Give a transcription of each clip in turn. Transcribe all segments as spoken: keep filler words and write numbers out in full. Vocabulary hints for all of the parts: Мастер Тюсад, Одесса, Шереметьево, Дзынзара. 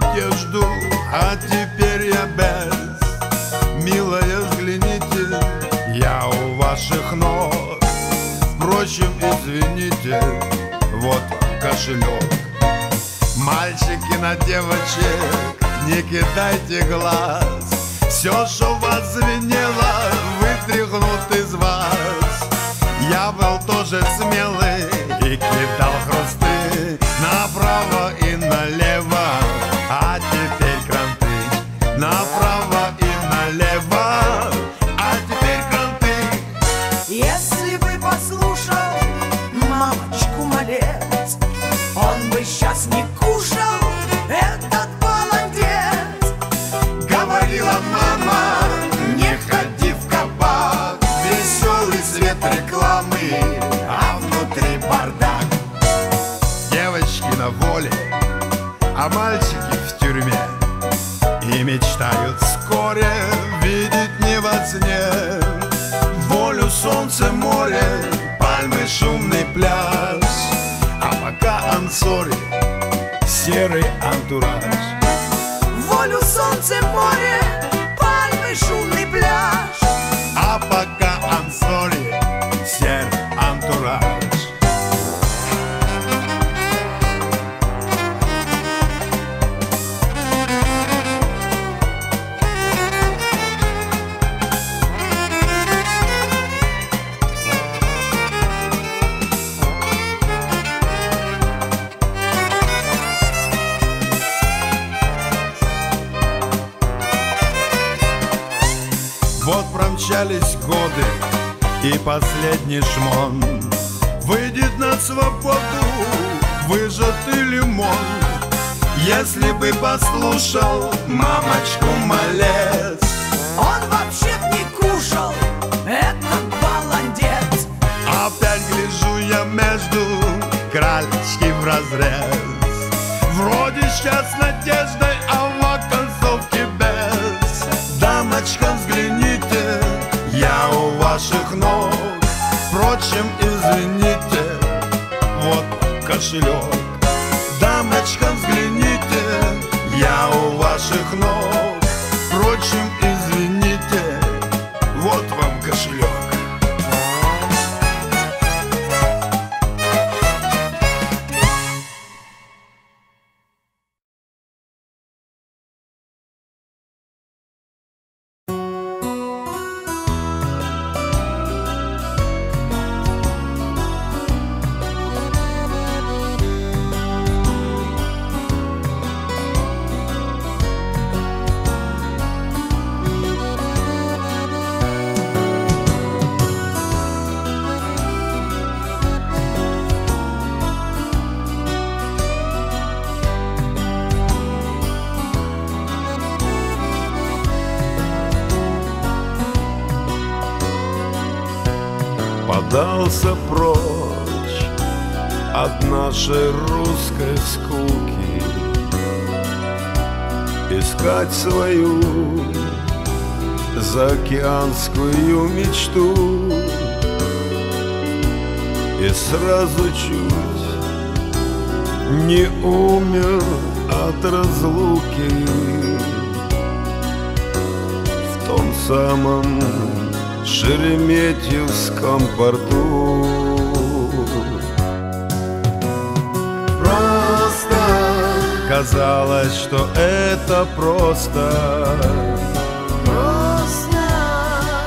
одежду, а теперь я без. Милая, взгляните, я у ваших ног. Впрочем, извините, вот вам кошелек. Мальчики на девочек, не кидайте глаз. Все, что у вас звенело, вытряхнут из вас. Я был тоже смелый и кидал хрусты направо и налево, а теперь кранты. Направо и налево, а теперь кранты. Если бы послушал мамочку малец, он бы сейчас не кушал этот баландец. Говорила мама, не ходи в кабак, веселый свет рекламы, а внутри бардак. Девочки на воле, а мальчики в тюрьме, и мечтают вскоре видеть не во сне. Волю, солнце, море, пальмы, шумный пляж, а пока ансори, серый антураж. Волю, солнце, море, пальмы, шумный пляж, а пока ансори, серый антураж. Вот промчались годы и последний шмон выйдет на свободу, выжатый лимон. Если бы послушал мамочку малец, он вообще не кушал этот баландец. Опять гляжу я между кралечки в разрез. Вроде сейчас с надеждой, а в концовке без. Дамочка, взгляни, я у ваших ног. Впрочем, извините, вот кошелек. Дамочка, взгляните, я у ваших ног. Впрочем, извините, вот вам кошелек. Подался прочь от нашей русской скуки, искать свою заокеанскую мечту. И сразу чуть не умер от разлуки в том самом Шереметьевском порту. Просто казалось, что это просто. Просто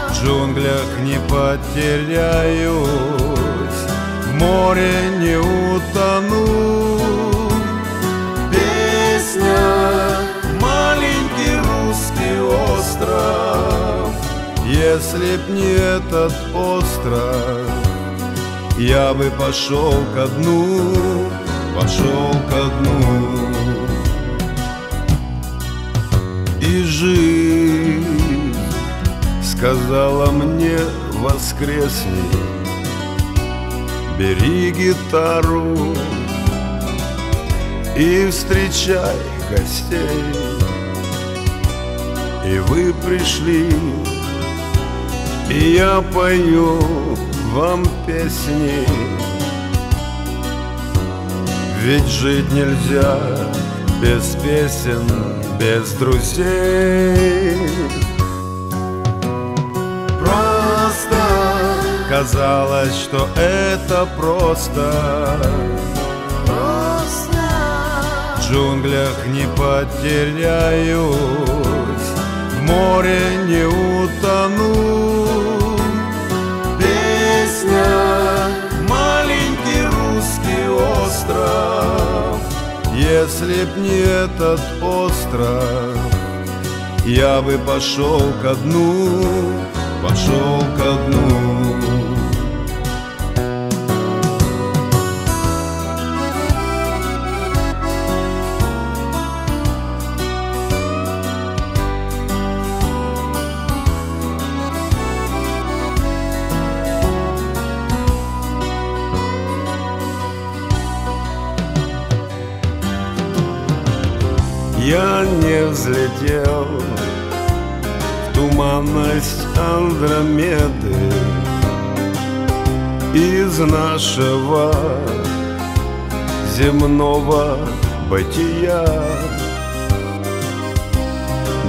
в джунглях не потеряюсь, в море не утону. Песня «Маленький русский остров». Если б не этот остров, я бы пошел ко дну, пошел ко дну. И жизнь сказала мне: воскресни, бери гитару и встречай гостей. И вы пришли, и я пою вам песни. Ведь жить нельзя без песен, без друзей. Просто казалось, что это просто. Просто в джунглях не потеряюсь, в море не утону. Песня, маленький русский остров. Если б не этот остров, я бы пошел ко дну, пошел ко дну. Я не взлетел в туманность Андромеды, из нашего земного бытия.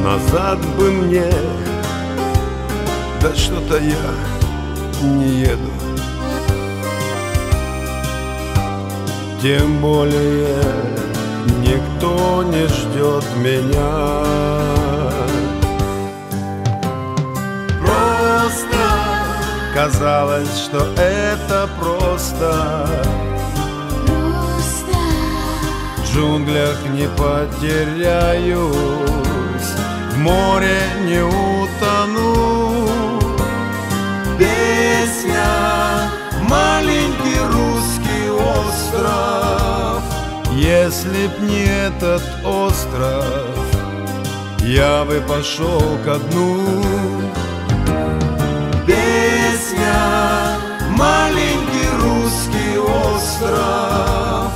Назад бы мне, да что-то я не еду. Тем более никто не ждет меня. Просто казалось, что это просто. Просто в джунглях не потеряюсь, в море не утону. Песня, маленький русский остров. Если б не этот остров, я бы пошел ко дну. Песня, маленький русский остров.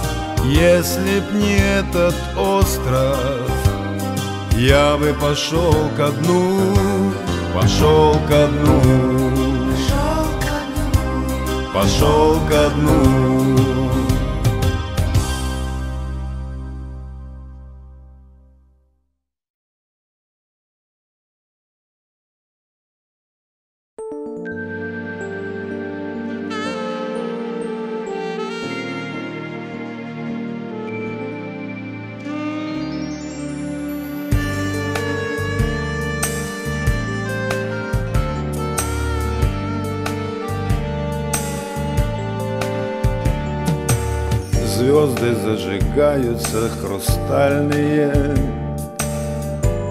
Если б не этот остров, я бы пошел ко дну, пошел ко дну, пошел ко дну. Звезды зажигаются хрустальные,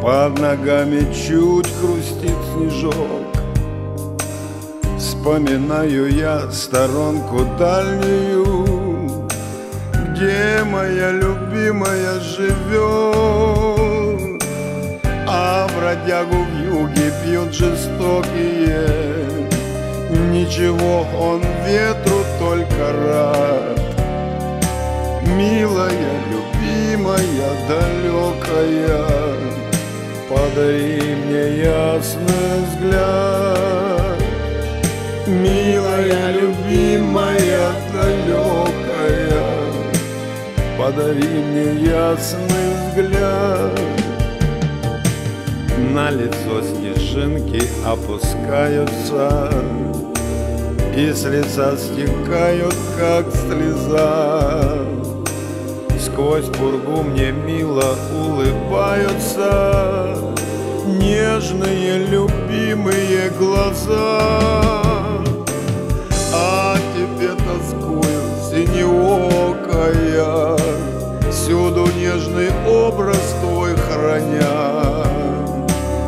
под ногами чуть хрустит снежок. Вспоминаю я сторонку дальнюю, где моя любимая живет. А бродягу в юге пьют жестокие, ничего он ветру только рад. Милая, любимая, далекая, подари мне ясный взгляд. Милая, любимая, далекая, подари мне ясный взгляд. На лицо снежинки опускаются, и с лица стекают, как слеза. Сквозь пургу мне мило улыбаются нежные любимые глаза. А тебе тоскую синеокая, всюду нежный образ твой храня.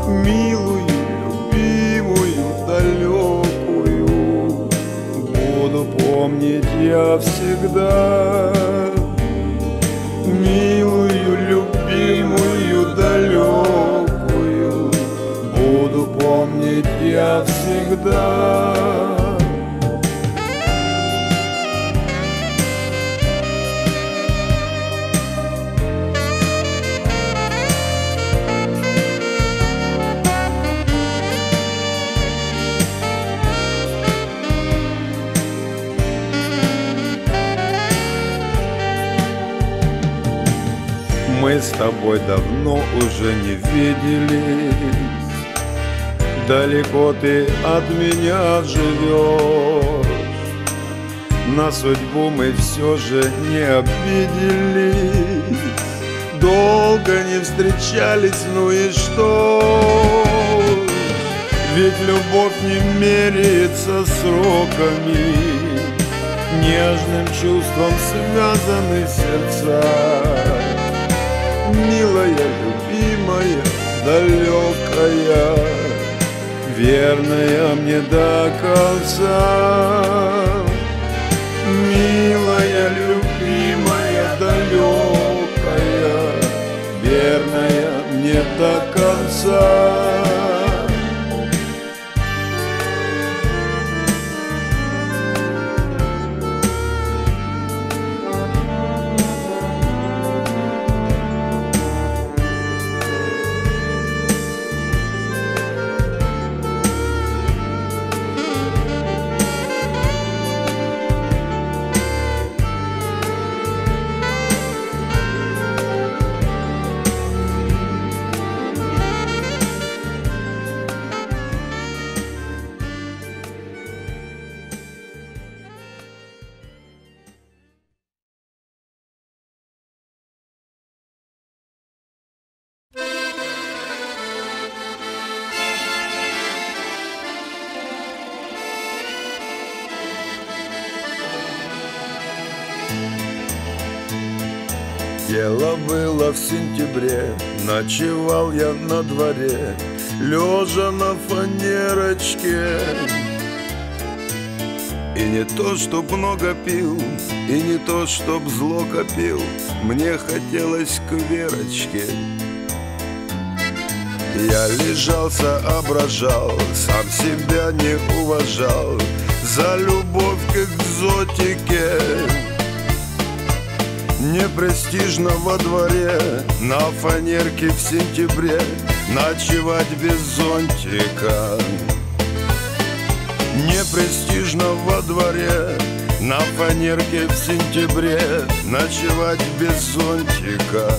Милую, любимую, далекую буду помнить я всегда. Милую, любимую, далекую буду помнить я всегда. мы с тобой давно уже не виделись. Далеко ты от меня живешь, на судьбу мы все же не обиделись. Долго не встречались, ну и что? Ведь любовь не меряется сроками, нежным чувством связаны сердца. Милая, любимая, далекая, верная мне до конца. Милая, любимая, далекая, верная мне до конца. Дело было в сентябре, ночевал я на дворе, лежа на фанерочке. И не то, чтоб много пил, и не то, чтоб зло копил, мне хотелось к Верочке. Я лежал, соображал, сам себя не уважал за любовь к экзотике. Непрестижно во дворе, на фанерке в сентябре ночевать без зонтика. Непрестижно во дворе, на фанерке в сентябре ночевать без зонтика.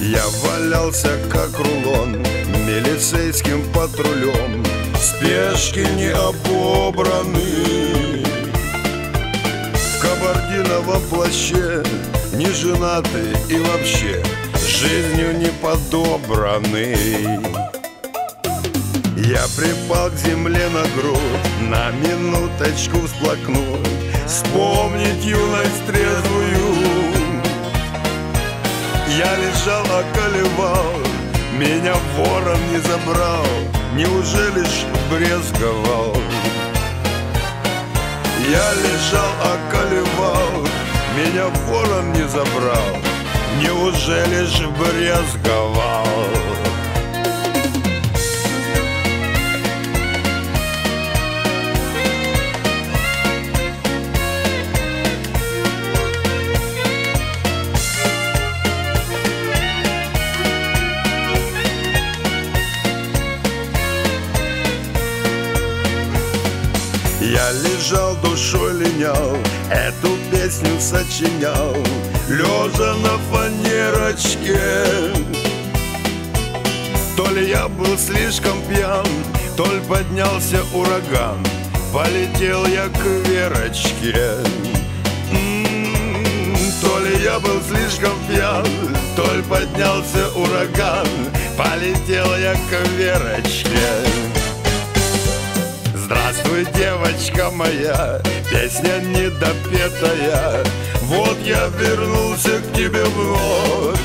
Я валялся как рулон, милицейским патрулем, спешки не обобраны. Кабардина во плаще, не женатый и вообще жизнью не подобранный. Я припал к земле на грудь, на минуточку всплакнул, вспомнить юность трезвую. Я лежал, околевал, меня ворон не забрал, неужели ж брезговал? Я лежал, околевал, меня ворон не забрал, неужели ж брезговал? Я лежал, душой линял, эту песню сочинял, лежа на фанерочке. То ли я был слишком пьян, то ли поднялся ураган, полетел я к Верочке. М-м-м, то ли я был слишком пьян, то ли поднялся ураган, полетел я к Верочке. Здравствуй, девочка моя, песня недопетая, вот я вернулся к тебе вновь.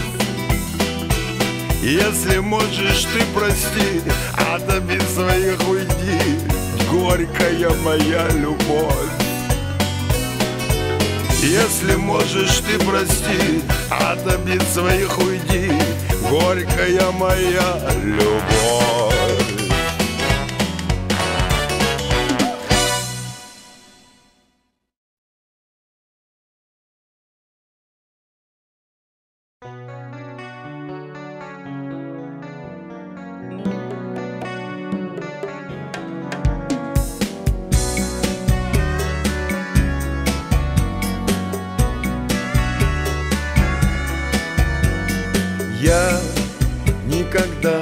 Если можешь, ты прости, а да без своих уйди, горькая моя любовь. Если можешь, ты прости, а да без своих уйди, горькая моя любовь. я никогда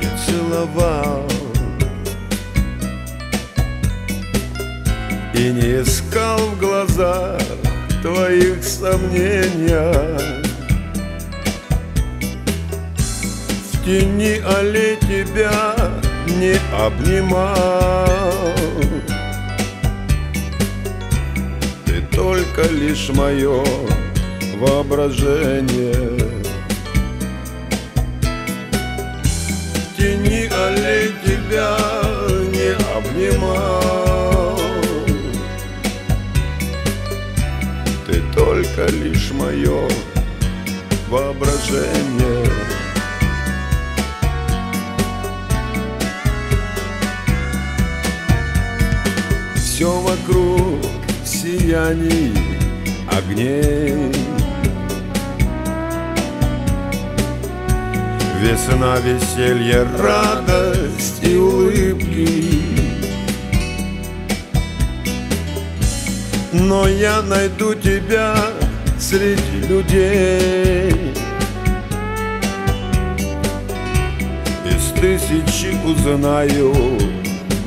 не целовал и не искал в глазах твоих сомнений. В тени аллей тебя не обнимал, ты только лишь мое воображение. В тени аллей тебя не обнимал, ты только лишь мое воображение. Все вокруг сияний огней, весна, веселье, радость и улыбки. Но я найду тебя среди людей, из тысячи узнаю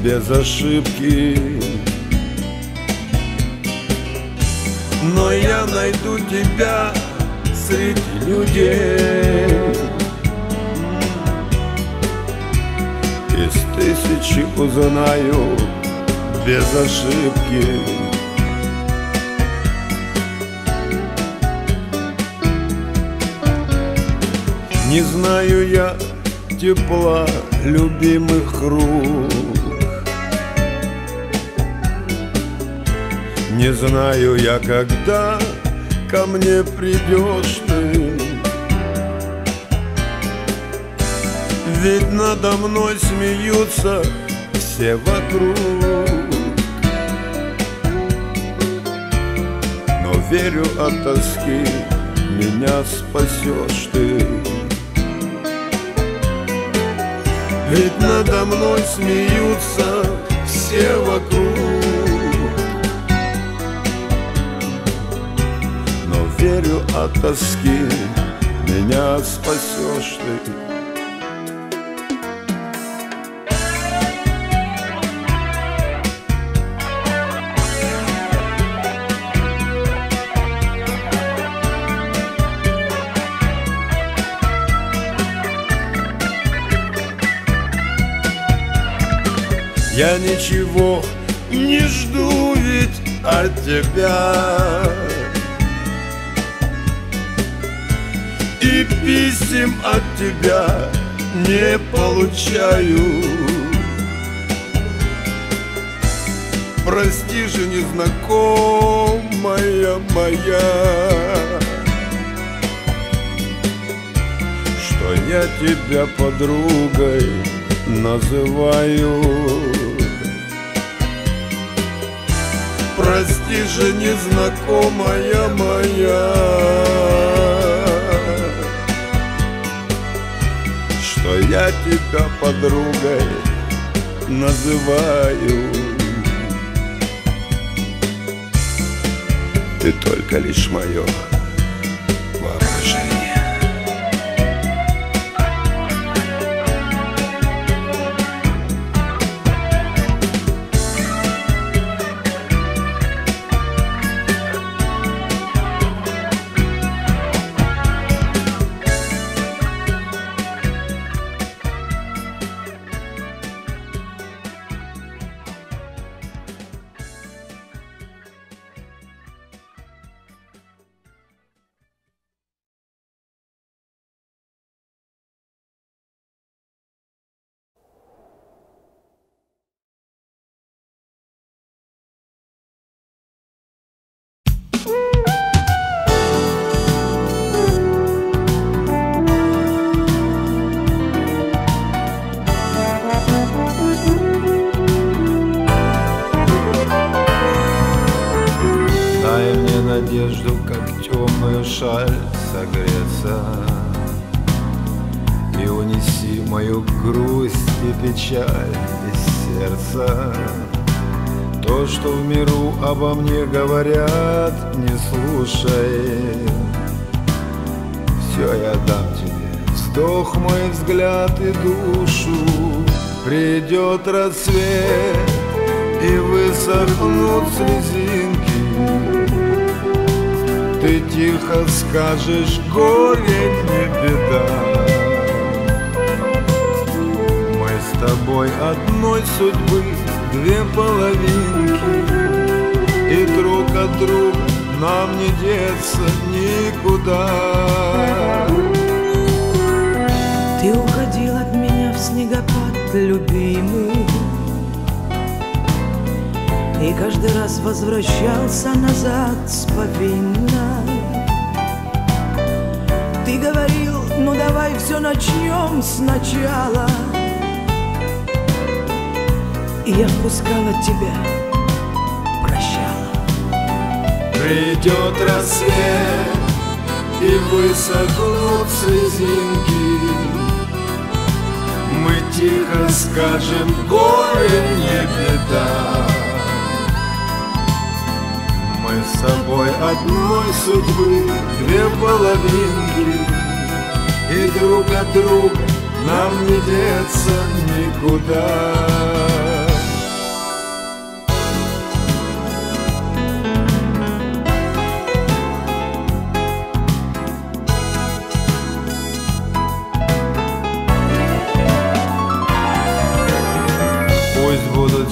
без ошибки. Но я найду тебя среди людей, из тысячи узнаю без ошибки. Не знаю я тепла любимых рук, не знаю я, когда ко мне придешь ты. Ведь надо мной смеются все вокруг, но верю, от тоски меня спасешь ты. Ведь надо мной смеются все вокруг, верю, от тоски меня спасешь ты. Я ничего не жду ведь от тебя, и писем от тебя не получаю. Прости же, незнакомая моя, что я тебя подругой называю. Прости же, незнакомая моя, что я тебя подругой называю. Ты только лишь мое воображение. Говорят, не слушай, все я дам сдох мой взгляд и душу. Придет рассвет, и высохнут слезинки. Ты тихо скажешь: горе не беда. Мы с тобой одной судьбы две половинки, и друг от друга нам не деться никуда. Ты уходил от меня в снегопад, любимый, и каждый раз возвращался назад с повинна. Ты говорил: ну давай все начнем сначала. И я впускала тебя, прощала. Придет рассвет, и высохнут слезинки. Мы тихо скажем: горе не беда. Мы с собой одной судьбы две половинки, и друг от друга нам не деться никуда.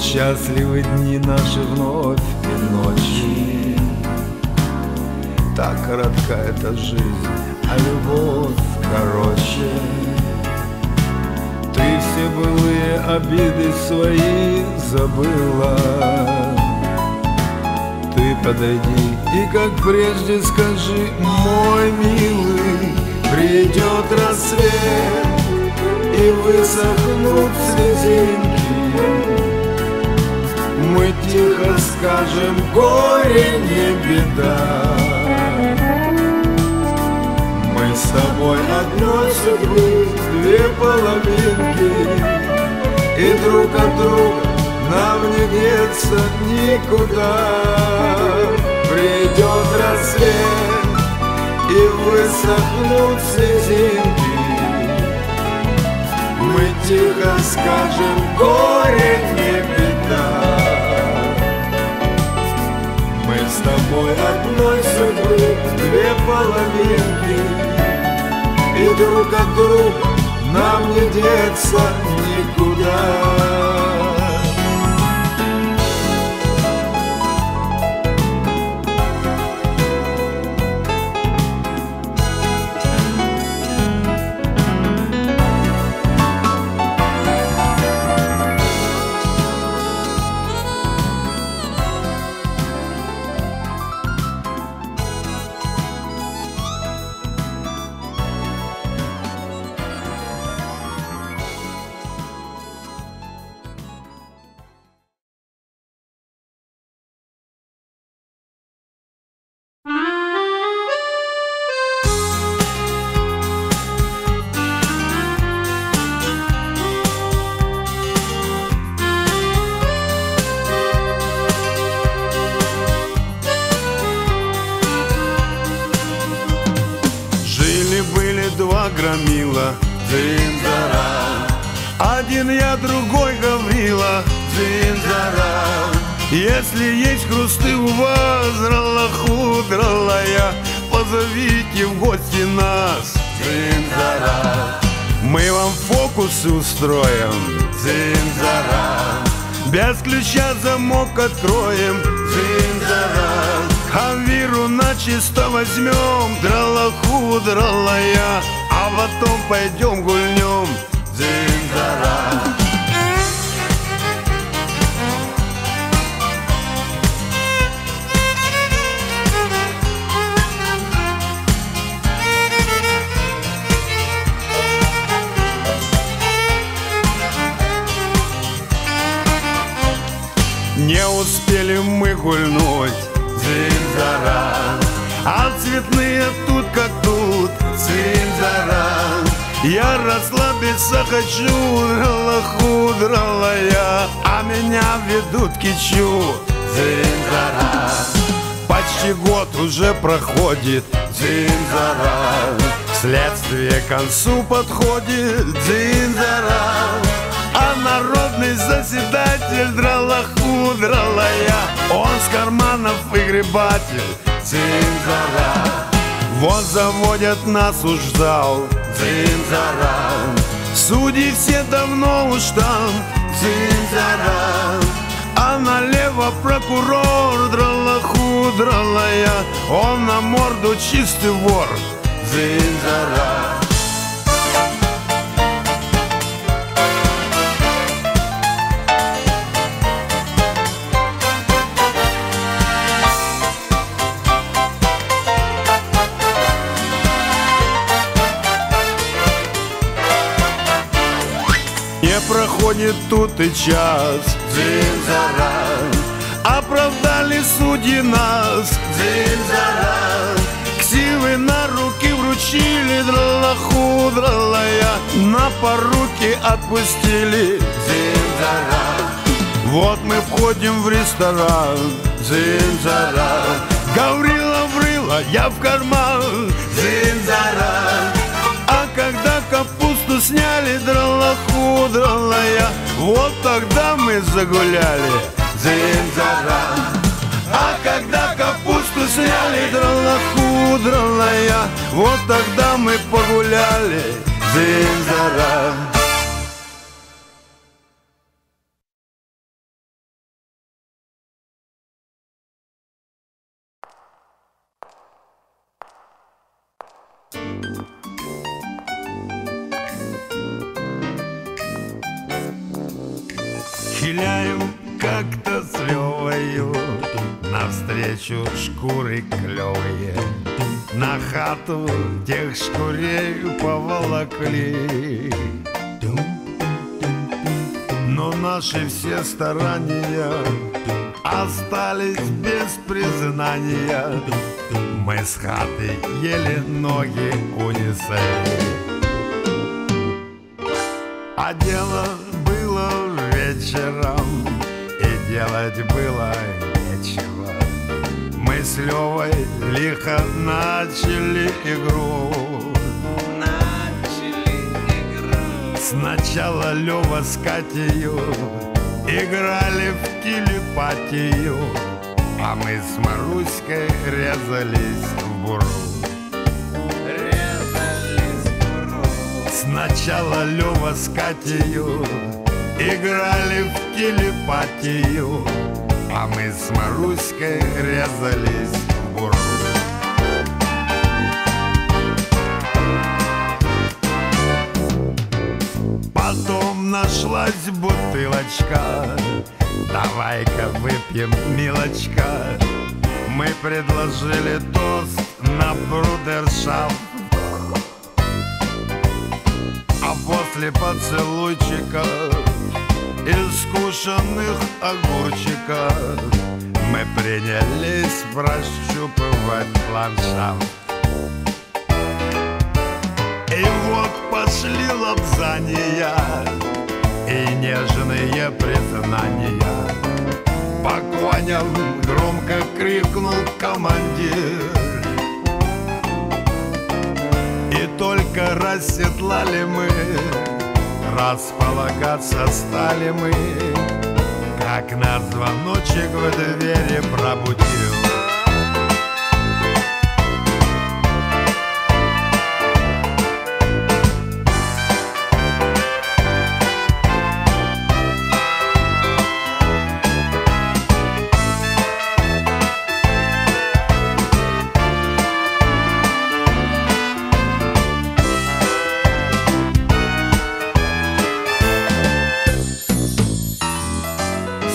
Счастливы дни наши вновь и ночи. Так коротка эта жизнь, а любовь короче. Ты все былые обиды свои забыла. Ты подойди и как прежде скажи: мой милый, придет рассвет, и высохнут слезинки. Мы тихо скажем: горе не беда. Мы с тобой одной судьбы две половинки, и друг от друга нам не деться никуда. Придет рассвет, и высохнут слезинки. Мы тихо скажем: горе не беда. С тобой одной судьбы две половинки, и друг от друга нам не деться никуда. Громила Дзынзара, один я, другой Гаврила Дзынзара. Если есть хрусты у вас, драла-худралая, позовите в гости нас, Дзынзара. Мы вам фокусы устроим, Дзынзара. Без ключа замок откроем, Дзынзара. Авиру начисто возьмем, драла-худралая, а потом пойдем гульнем, Дзынзара. Не успели мы гульнуть, Дзынзара, а цветные тут как тут, Дзынзара. Я расслабиться хочу, драла-худралая, а меня ведут кичу, Дзынзара. Почти год уже проходит, Дзынзара, с Следствие к концу подходит, Дзынзара, а народный заседатель дралаху дралая, он с карманов выгребатель, Дзынзара. Вот заводят нас уж в зал, Дзынзара, судьи все давно уж там, Дзынзара, а налево прокурор дралаху дралая, он на морду чистый вор, Дзынзара. Не проходит тут и час, Дзынзара, оправдали судьи нас, Дзынзара, ксивы на руки вручили, дралаху дралая, на поруки отпустили, Дзынзара. Вот мы входим в ресторан, Дзынзара, Гаврила врыла, я в карман, Дзынзара, а когда капусту сняли, дралаху дралая, вот тогда мы загуляли, Дзынзара. А когда капусту сняли, дралаху дралая, вот тогда мы погуляли, Дзынзара. Хиляю, как-то свёваю, навстречу шкуры клёвые, на хату тех шкурею поволокли. Но наши все старания остались без признания. Мы с хаты еле ноги унесли. А дело было вечером, и делать было нечего. Мы с Лёвой лихо начали игру. Начали игру. Сначала Лёва с Катею играли в телепатию, а мы с Маруськой резались в буру. Резались в буру. Сначала Лёва с Катею играли в телепатию, а мы с Маруськой резались в буру. Потом нашлась бутылочка, давай-ка выпьем, милочка. Мы предложили тост на брудершафт, а после поцелуйчика искушенных огурчиков мы принялись прощупывать ландшафт. И вот пошли лапзания и нежные признания. По коням громко крикнул командир, и только расседлали мы, располагаться стали мы, как нас звоночек в двери пробудил.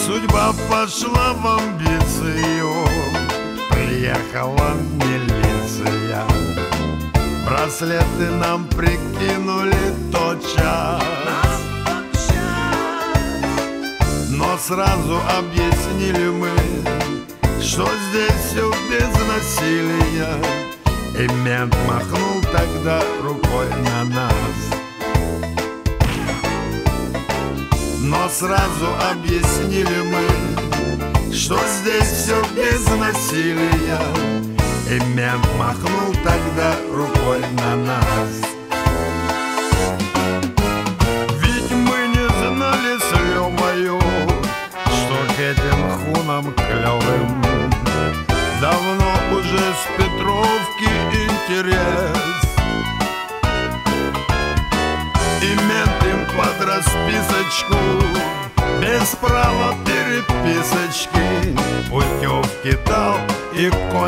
Судьба пошла в амбицию, приехала милиция, браслеты нам прикинули тотчас, но сразу объяснили мы, что здесь все без насилия, и мент махнул тогда рукой на нас. Но сразу объяснили мы, что здесь все без насилия, и мент махнул тогда рукой на нас.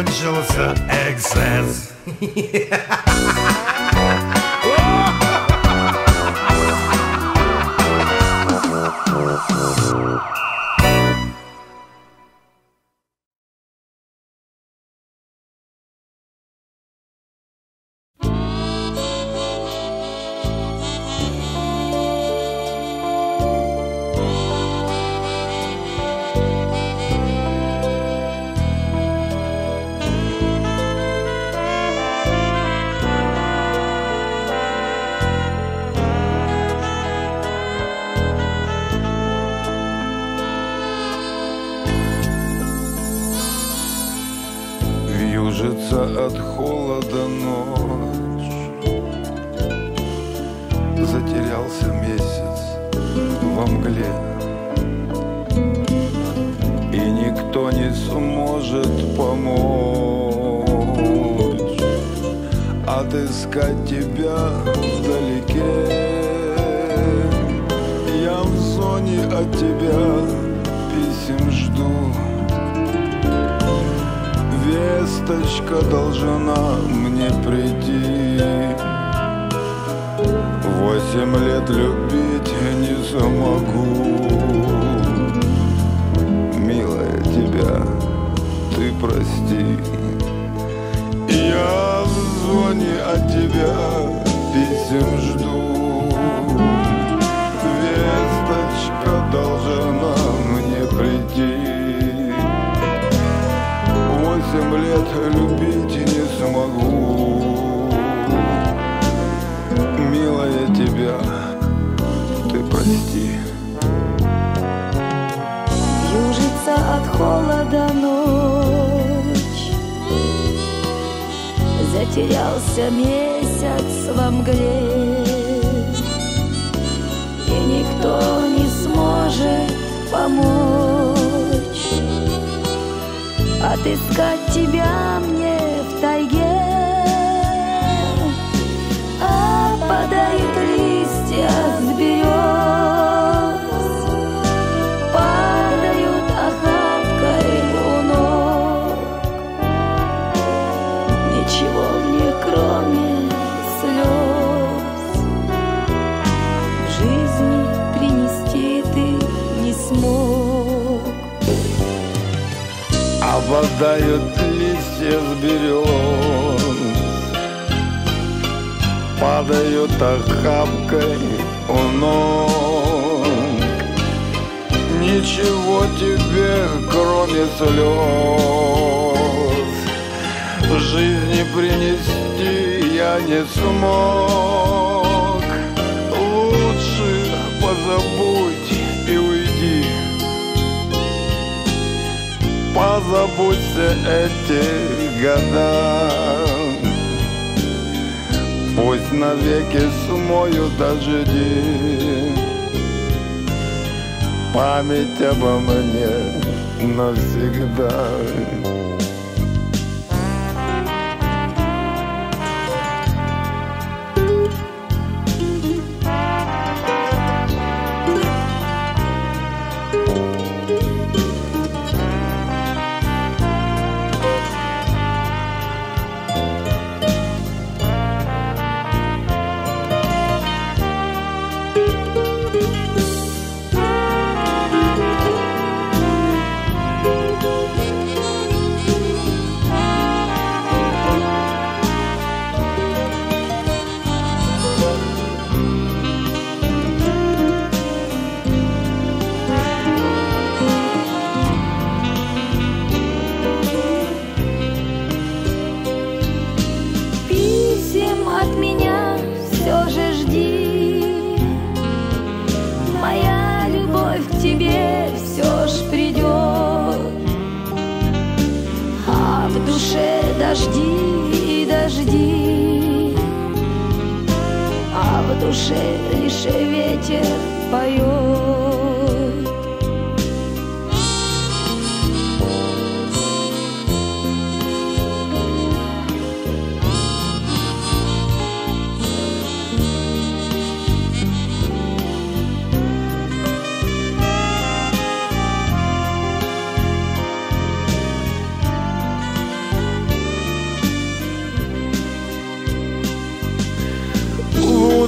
кончился эксцесс. От холода ночь, затерялся месяц во мгле, и никто не сможет помочь отыскать тебя вдалеке. Я в зоне от тебя писем жду. Весточка должна мне прийти. Восемь лет любить не смогу. Милая, тебя ты прости. Я в зоне от тебя писем жду. Весточка должна мне прийти. Семь лет любить не смогу. Милая, тебя ты прости. Южится от холода ночь, затерялся месяц во мгле, и никто не сможет помочь отыскать тебя мне в тайге. Опадают листья с берез, падают охапкой у ног. Ничего мне кроме слез в жизни принести ты не смог. Опадают листья с берез, падают охапкой у ног. Ничего тебе, кроме слез, в жизни принести я не смог. Лучше позабудь и уйди. Позабудьте эти года, пусть навеки смоют дожди память обо мне навсегда. Дожди и дожди, а в душе лишь ветер поет.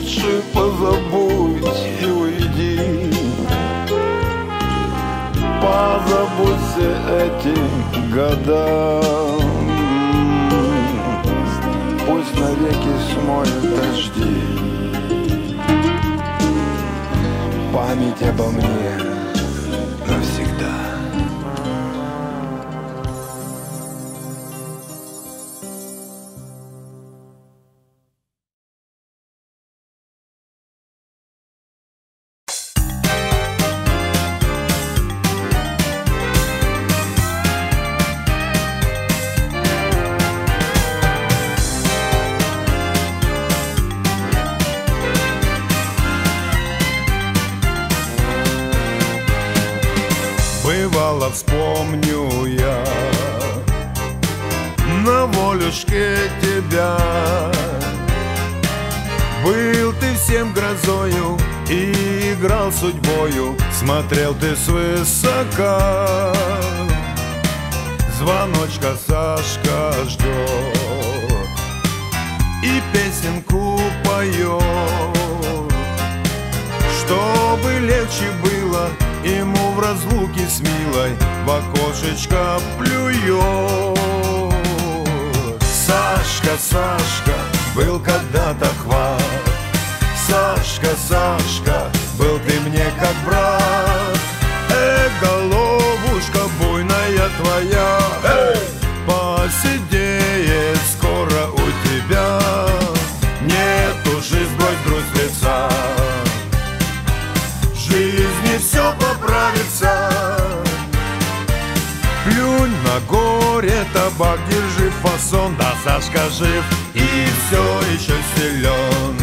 лучше позабудь и уйди. Позабудь все эти года. Пусть навеки смоет дожди память обо мне навсегда. Вспомню я на волюшке тебя. Был ты всем грозою и играл судьбою, смотрел ты свысока. Звоночка Сашка ждет и песенку поет, чтобы легче было ему в разлуке с милой, в окошечко плюет. Сашка, Сашка, был когда-то хват. Сашка, Сашка, был ты мне как брат. Э, головушка буйная твоя, э, посидеет скоро у тебя. Нет уж, сбрось грусть с лица, жизни все поправится. Плюнь на горе, табак, держи фасон, да Сашка жив и все еще силен.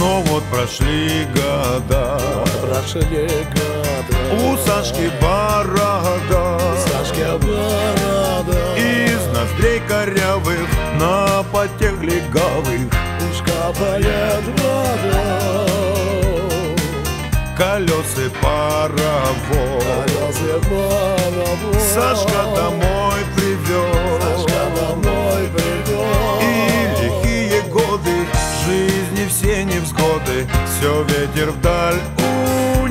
Но вот прошли года, вот прошли года, у Сашки борода, Сашки борода, из ноздрей корявых на потех легавых капает вода. Колеса паровоз Сашка домой привез, и лихие годы жизни все невзгоды все ветер вдаль унес.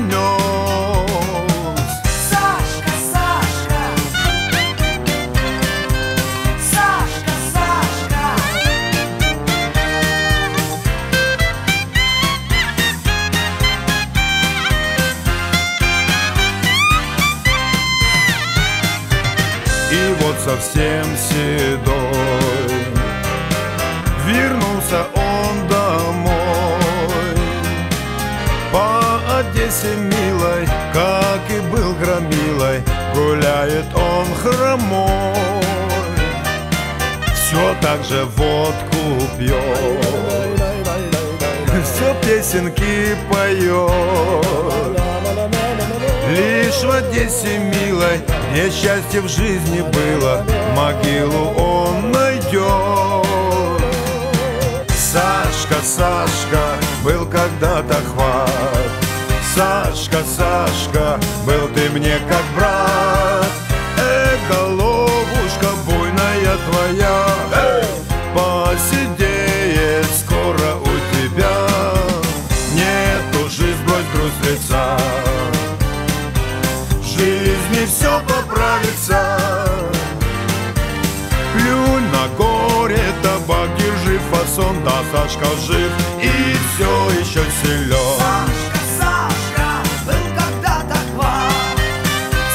Совсем седой вернулся он домой. По Одессе милой, как и был громилой, гуляет он хромой. Все так же водку пьет, все песенки поет. Лишь в Одессе милой, где счастье в жизни было, могилу он найдет. Сашка, Сашка, был когда-то хват. Сашка, Сашка, был ты мне как брат. Э, головушка буйная твоя, э, посидеет скоро у тебя. Нет уж, сбрось грусть с лица, жизни все поправится. Плюнь на горе, табак, держи фасон, да Сашка жив и все еще силен. Сашка, Сашка, был когда-то хват.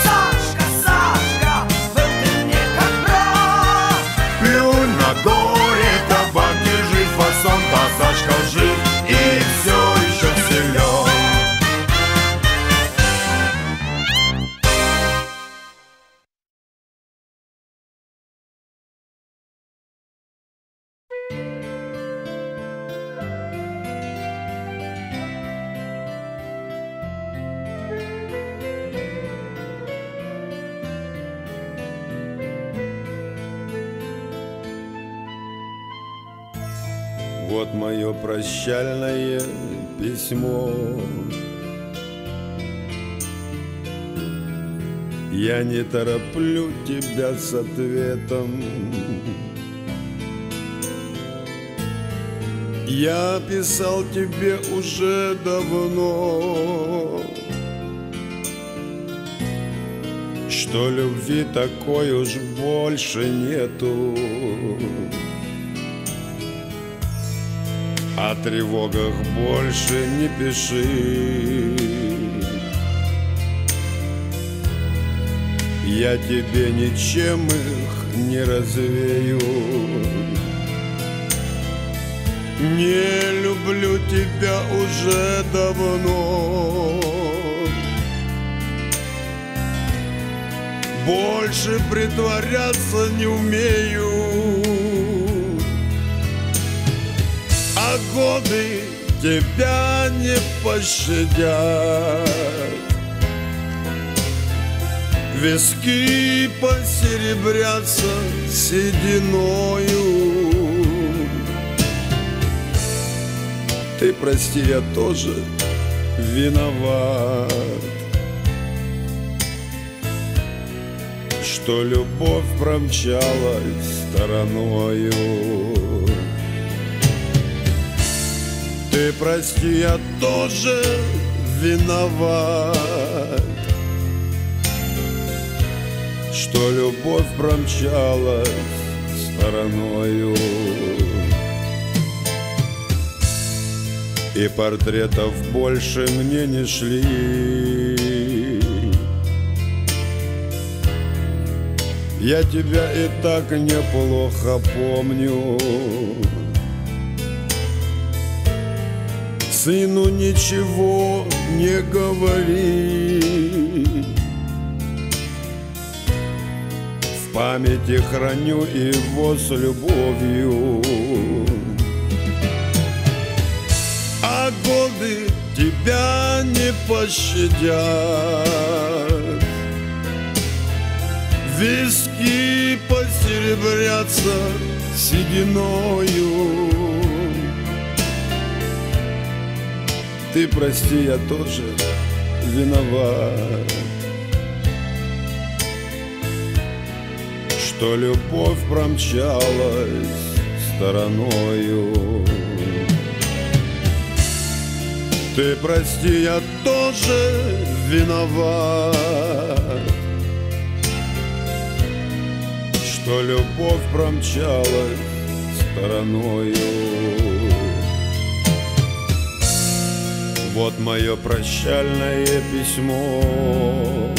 Сашка, Сашка, был ты мне как брат. Плюнь на горе, табак, держи фасон, да Сашка жив и все еще силен. Вот мое прощальное письмо. Я не тороплю тебя с ответом. Я писал тебе уже давно, что любви такой уж больше нету. О тревогах больше не пиши. Я тебе ничем их не развею. Не люблю тебя уже давно. Больше притворяться не умею. А годы тебя не пощадят. Виски посеребрятся сединою. Ты прости, я тоже виноват, что любовь промчалась стороною. Ты прости, я тоже виноват, что любовь промчалась стороною. И портретов больше мне не шли. Я тебя и так неплохо помню. Сыну ничего не говори. В памяти храню его с любовью. А годы тебя не пощадят. Виски посеребрятся сединою. Ты прости, я тоже виноват, что любовь промчалась стороною. Ты прости, я тоже виноват, что любовь промчалась стороною. Вот мое прощальное письмо.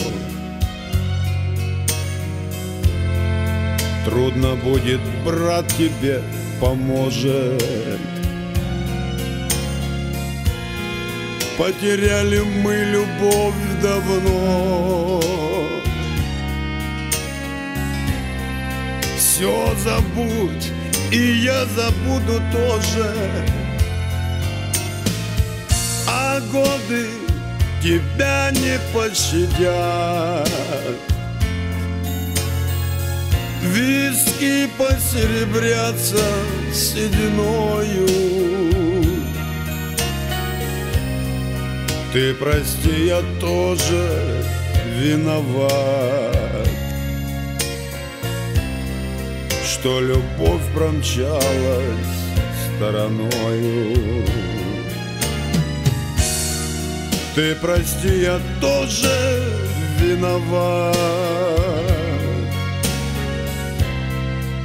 Трудно будет, брат тебе поможет. Потеряли мы любовь давно. Все забудь, и я забуду тоже. А годы тебя не пощадят. Виски посеребрятся сединою. Ты прости, я тоже виноват, что любовь промчалась стороною. Ты прости, я тоже виноват,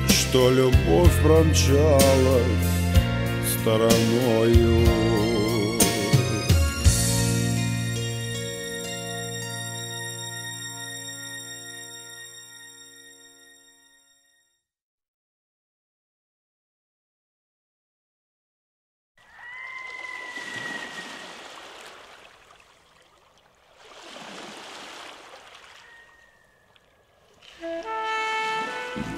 что любовь промчалась стороною.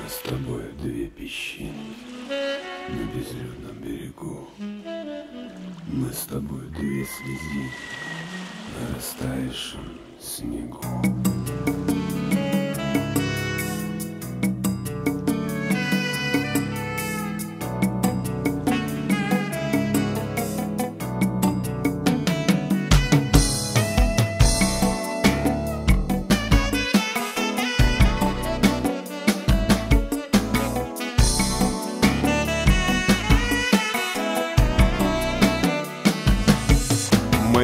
С тобой две песчинки на безлюдном берегу. Мы с тобой две слезы на растаявшем снегу.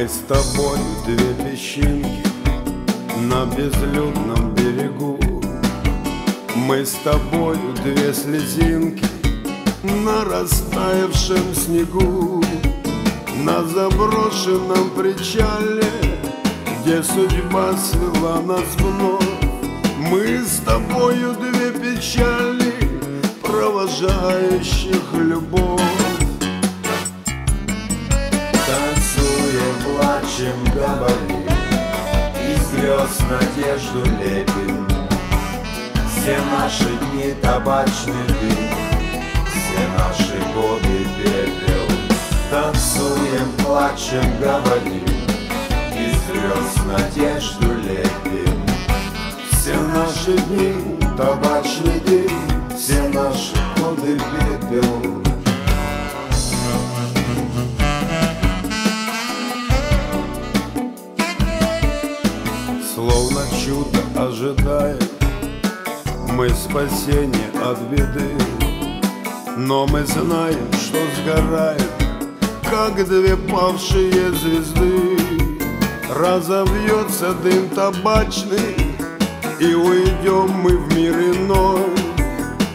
Мы с тобой две песчинки на безлюдном берегу, мы с тобой две слезинки на растаявшем снегу, на заброшенном причале, где судьба свела нас вновь. Мы с тобою две печали, провожающих любовь. Танцуем, плачем, говорим, из слез надежду лепим. Все наши дни табачный дым, все наши годы пепел. Танцуем, плачем, говорим, из слез надежду лепим. Все наши дни табачный дым, все наши годы пепел. Словно чудо ожидаем мы спасения от беды, но мы знаем, что сгораем, как две павшие звезды. Разовьется дым табачный, и уйдем мы в мир иной.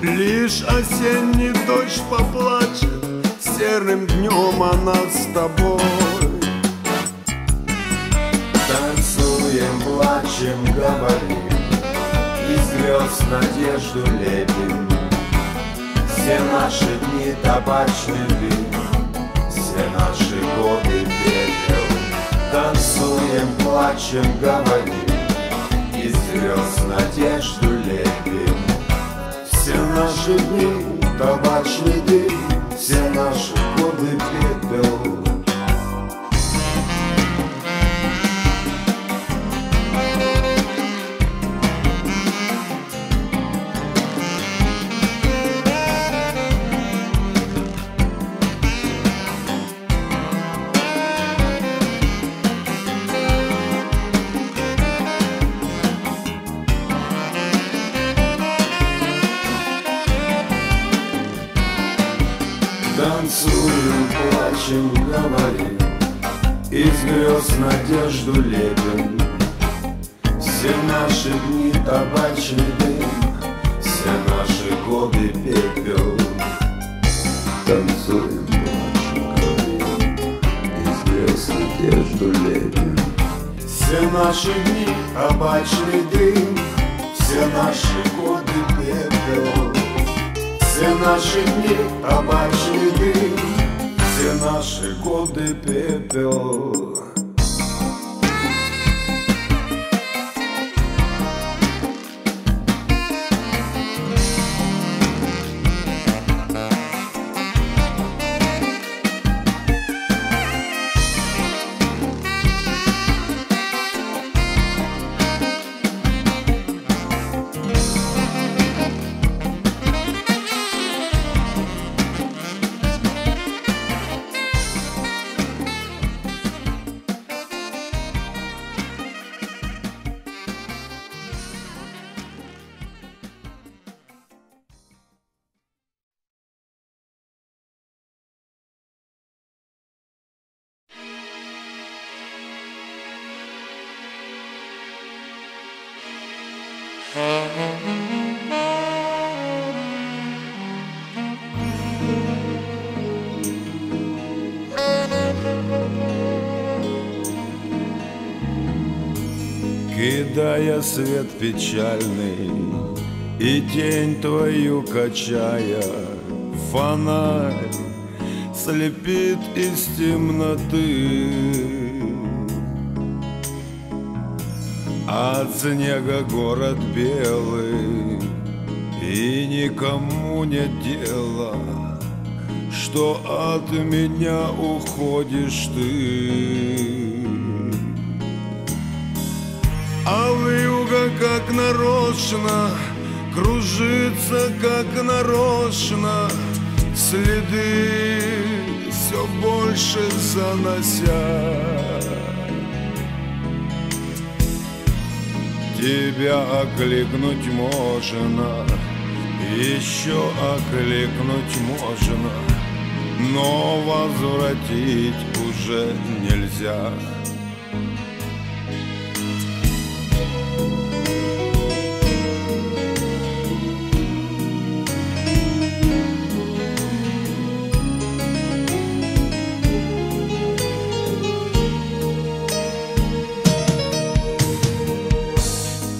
Лишь осенний дождь поплачет серым днем о нас с тобой. Танцуем, плачем, говорим, из слез надежду лепим. Все наши дни табачный дым, все наши годы пепел. Танцуем, плачем, говорим, из слез надежду лепим. Все наши дни табачный дым, все наши годы пепел. Танцуем, плачем, говорим, из грез надежду лепим. Все наши дни табачный дым, все наши годы пепел. Танцуем, плачем, говорим, из грез надежду лепим. Все наши дни табачный дым, все наши годы пепел. Все наши дни табачный дым, все наши годы пепел. Кидая свет печальный и тень твою качая, фонарь слепит из темноты. От снега город белый, и никому нет дела, что от меня уходишь ты. А вьюга как нарочно кружится, как нарочно, следы все больше занося. Тебя окликнуть можно, еще окликнуть можно, но возвратить уже нельзя.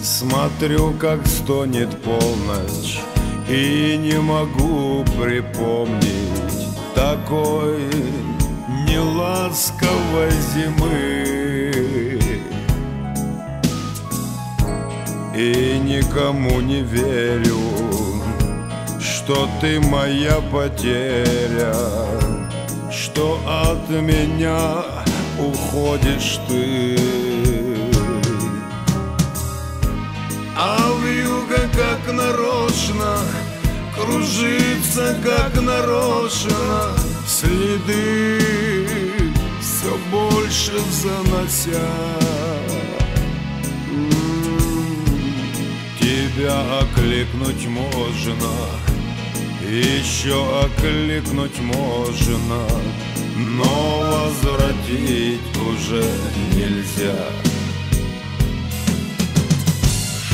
Смотрю, как стонет полночь, и не могу припомнить такой неласковой зимы. И никому не верю, что ты моя потеря, что от меня уходишь ты. А вьюга как нарочно кружится, как нарочно, следы все больше занося. Тебя окликнуть можно, еще окликнуть можно, но возвратить уже нельзя.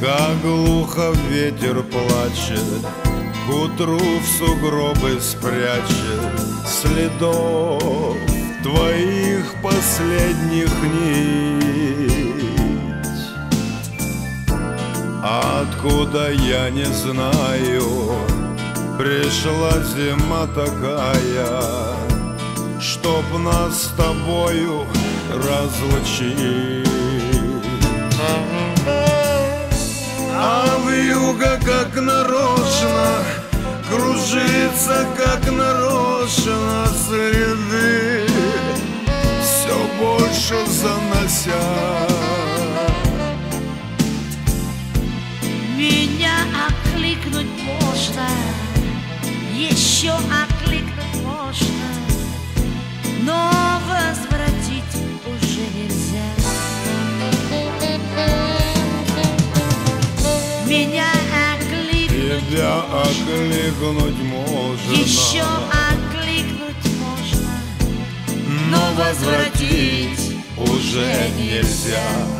Как глухо ветер плачет, к утру в сугробы спрячет следов твоих последних нить. Откуда я не знаю, пришла зима такая, чтоб нас с тобою разлучить. А вьюга как нарочно кружится, как нарочно, следы все больше занося. Меня окликнуть можно, еще окликнуть можно, но возвратить уже нельзя. Меня окликнуть, тебя окликнуть можно, еще окликнуть можно, но возвратить уже нельзя.